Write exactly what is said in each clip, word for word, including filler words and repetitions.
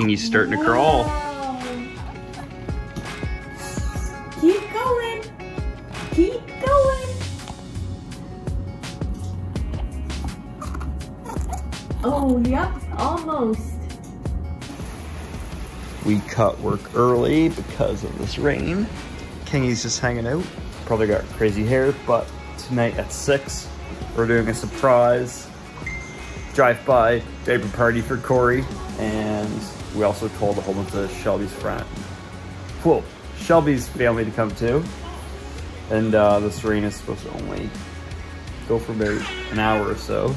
looking, he's starting Whoa. to crawl. Keep going. Keep going. Oh, yep, almost. We cut work early because of this rain. Kingy's just hanging out. Probably got crazy hair, but tonight at six, we're doing a surprise drive-by diaper party for Kory, and we also called a whole bunch of Shelby's friends. Well, Shelby's family to come too, and uh, this rain is supposed to only go for about an hour or so.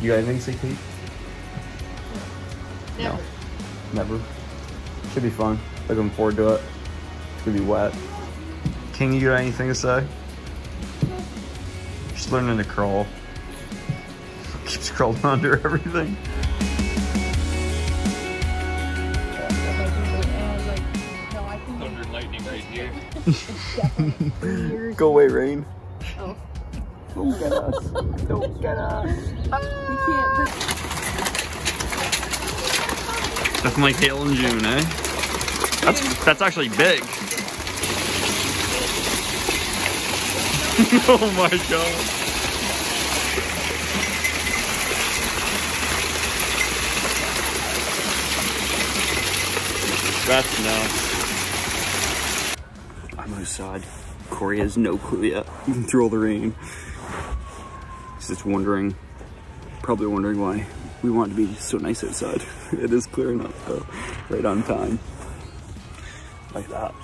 You got anything to say, Kate? No. Never. Should be fun. Looking forward to it. It's gonna be wet. King, you got anything to say? She's learning to crawl. Keeps crawling under everything. Thunder lightning right here. Go away, rain. Oh. Don't get us. Don't get us. You can't. Nothing like hail in June, eh? That's, that's actually big. Oh my god. That's nuts. I'm outside. Kory has no clue yet through all the rain. He's just wondering, probably wondering why we want to be so nice outside. It is clearing up though, right on time. Like that.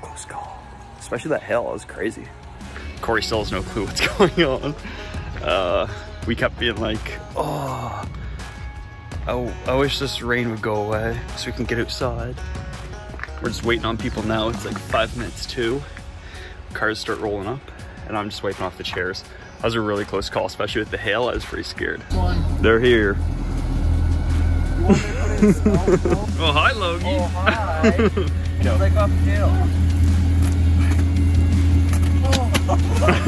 Close call. Especially that hail, it was crazy. Kory still has no clue what's going on. Uh, we kept being like, oh, I, I wish this rain would go away so we can get outside. We're just waiting on people now. It's like five minutes to. Cars start rolling up and I'm just wiping off the chairs. That was a really close call, especially with the hail. I was pretty scared. One. They're here. Oh, well, hi, Logie. Oh, hi. It's like off the hill. You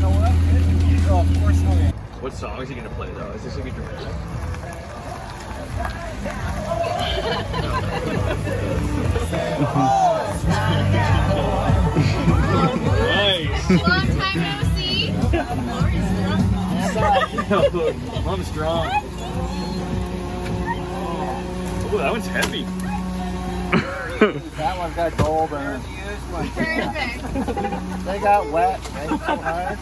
know what? What song is he going to play, though? Is this going to be dramatic? Long time no see. I'm strong. Oh, that one's heavy. That one's got gold in it. Perfect. They got wet. They so hard.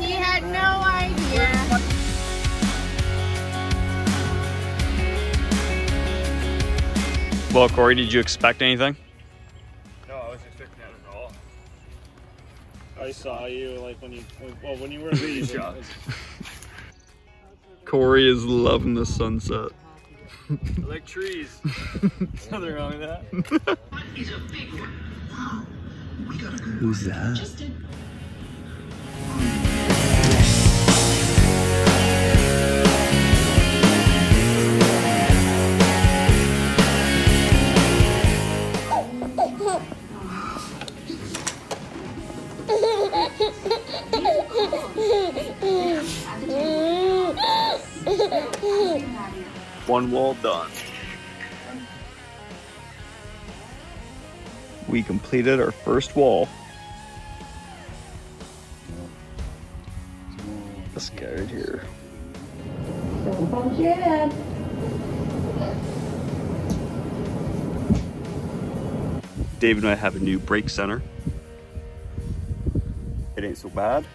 He had no idea. Well, Kory, did you expect anything? I saw you like when you, well, when you were leaving. Kory is loving the sunset. I like trees. There's nothing wrong with that. He's a big one. Wow. We gotta go. Who's that? Justin. One wall done. We completed our first wall. This guy right here. Don't punch your head. David and I have a new brake center. It ain't so bad.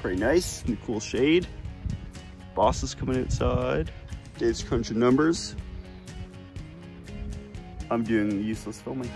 Pretty nice, new cool shade. Boss is coming outside. Dave's crunching numbers. I'm doing useless filming.